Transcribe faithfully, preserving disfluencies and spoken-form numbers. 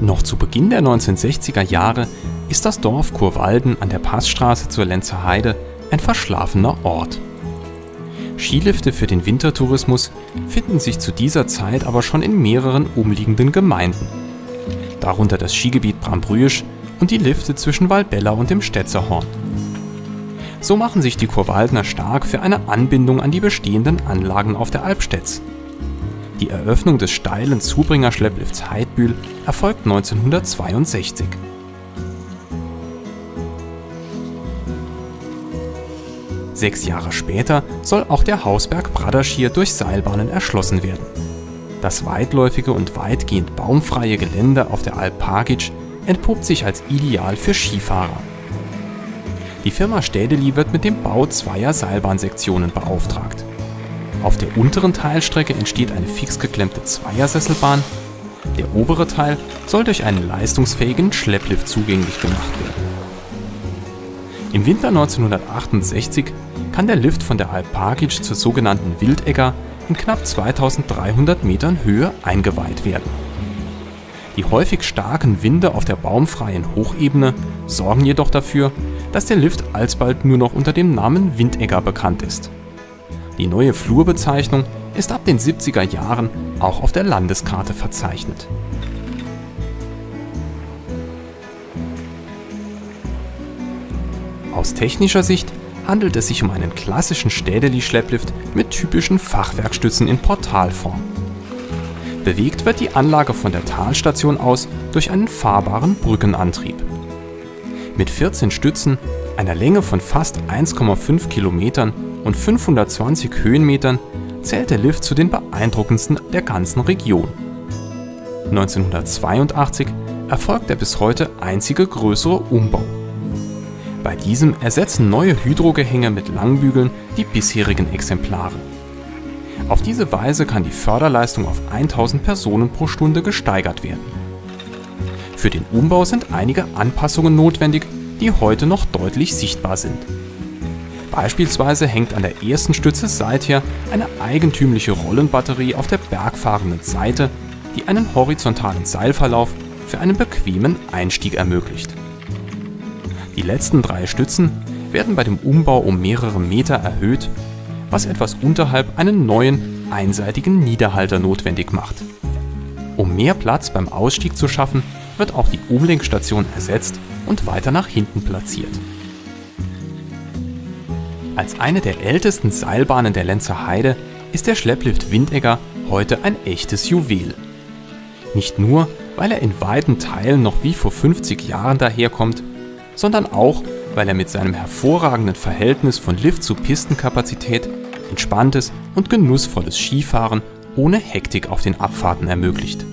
Noch zu Beginn der neunzehnhundertsechziger Jahre ist das Dorf Churwalden an der Passstraße zur Lenzer Heide ein verschlafener Ort. Skilifte für den Wintertourismus finden sich zu dieser Zeit aber schon in mehreren umliegenden Gemeinden, darunter das Skigebiet Brambrüisch und die Lifte zwischen Valbella und dem Stetzerhorn. So machen sich die Churwaldener stark für eine Anbindung an die bestehenden Anlagen auf der Albstätz. Die Eröffnung des steilen Zubringerschlepplifts Heidbühl erfolgt neunzehnhundertzweiundsechzig. Sechs Jahre später soll auch der Hausberg Pradaschier durch Seilbahnen erschlossen werden. Das weitläufige und weitgehend baumfreie Gelände auf der Alp Parkitsch entpuppt sich als ideal für Skifahrer. Die Firma Städeli wird mit dem Bau zweier Seilbahnsektionen beauftragt. Auf der unteren Teilstrecke entsteht eine fix geklemmte Zweiersesselbahn, der obere Teil soll durch einen leistungsfähigen Schlepplift zugänglich gemacht werden. Im Winter neunzehnhundertachtundsechzig kann der Lift von der Alp Parkitsch zur sogenannten Windegga in knapp zweitausenddreihundert Metern Höhe eingeweiht werden. Die häufig starken Winde auf der baumfreien Hochebene sorgen jedoch dafür, dass der Lift alsbald nur noch unter dem Namen Windegga bekannt ist. Die neue Flurbezeichnung ist ab den siebziger Jahren auch auf der Landeskarte verzeichnet. Aus technischer Sicht handelt es sich um einen klassischen Städeli-Schlepplift mit typischen Fachwerkstützen in Portalform. Bewegt wird die Anlage von der Talstation aus durch einen fahrbaren Brückenantrieb. Mit vierzehn Stützen, einer Länge von fast eineinhalb Kilometern und fünfhundertzwanzig Höhenmetern zählt der Lift zu den beeindruckendsten der ganzen Region. neunzehnhundertzweiundachtzig erfolgt der bis heute einzige größere Umbau. Bei diesem ersetzen neue Hydrogehänge mit Langbügeln die bisherigen Exemplare. Auf diese Weise kann die Förderleistung auf tausend Personen pro Stunde gesteigert werden. Für den Umbau sind einige Anpassungen notwendig, die heute noch deutlich sichtbar sind. Beispielsweise hängt an der ersten Stütze seither eine eigentümliche Rollenbatterie auf der bergfahrenden Seite, die einen horizontalen Seilverlauf für einen bequemen Einstieg ermöglicht. Die letzten drei Stützen werden bei dem Umbau um mehrere Meter erhöht, was etwas unterhalb einen neuen, einseitigen Niederhalter notwendig macht. Um mehr Platz beim Ausstieg zu schaffen, wird auch die Umlenkstation ersetzt und weiter nach hinten platziert. Als eine der ältesten Seilbahnen der Lenzer Heide ist der Schlepplift Windegga heute ein echtes Juwel. Nicht nur, weil er in weiten Teilen noch wie vor fünfzig Jahren daherkommt, sondern auch, weil er mit seinem hervorragenden Verhältnis von Lift zu Pistenkapazität entspanntes und genussvolles Skifahren ohne Hektik auf den Abfahrten ermöglicht.